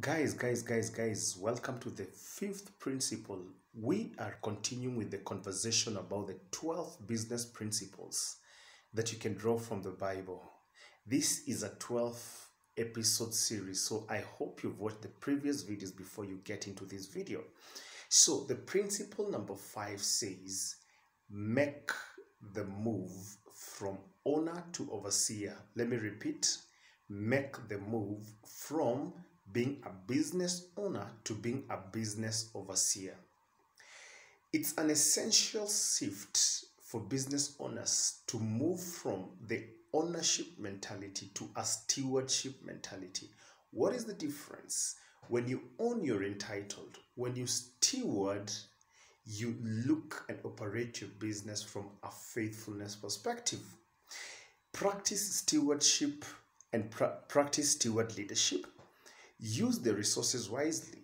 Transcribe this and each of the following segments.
Guys, welcome to the fifth principle. We are continuing with the conversation about the 12 business principles that you can draw from the Bible. This is a 12-episode series, so I hope you've watched the previous videos before you get into this video. So the principle number 5 says, make the move from owner to overseer. Let me repeat, make the move from being a business owner to being a business overseer. It's an essential shift for business owners to move from the ownership mentality to a stewardship mentality. What is the difference? When you own, you're entitled. When you steward, you look and operate your business from a faithfulness perspective. Practice stewardship and practice steward leadership. Use the resources wisely,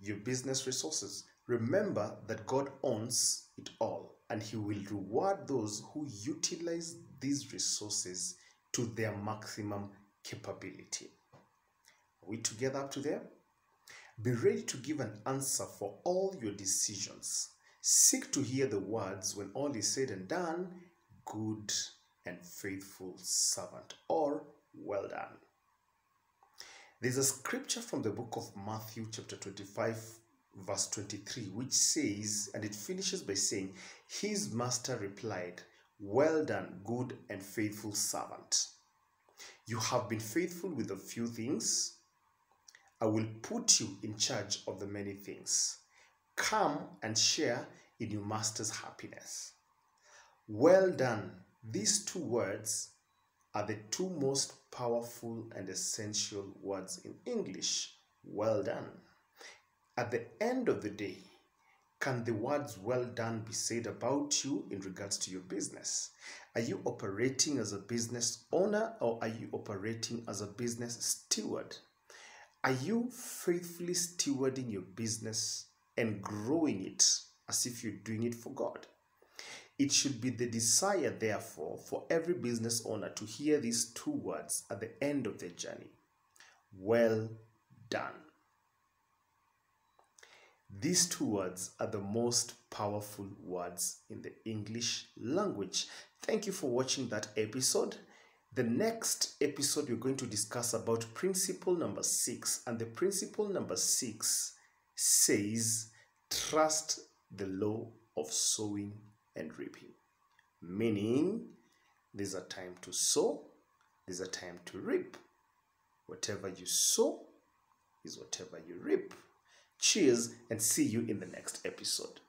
your business resources. Remember that God owns it all, and He will reward those who utilize these resources to their maximum capability. Are we together up to there? Be ready to give an answer for all your decisions. Seek to hear the words, "When all is said and done, good and faithful servant," or "well done." There's a scripture from the book of Matthew chapter 25 verse 23 which says, and it finishes by saying, "His master replied, 'Well done, good and faithful servant. You have been faithful with a few things. I will put you in charge of the many things. Come and share in your master's happiness.'" Well done. These two words are the two most powerful and essential words in English. Well done. At the end of the day, can the words "well done" be said about you in regards to your business? Are you operating as a business owner, or are you operating as a business steward? Are you faithfully stewarding your business and growing it as if you're doing it for God? It should be the desire, therefore, for every business owner to hear these two words at the end of their journey: "Well done." These two words are the most powerful words in the English language. Thank you for watching that episode. The next episode, we're going to discuss about principle number 6. And the principle number 6 says, trust the law of sowing and reaping, meaning there's a time to sow, there's a time to reap. Whatever you sow is whatever you reap. Cheers, and see you in the next episode.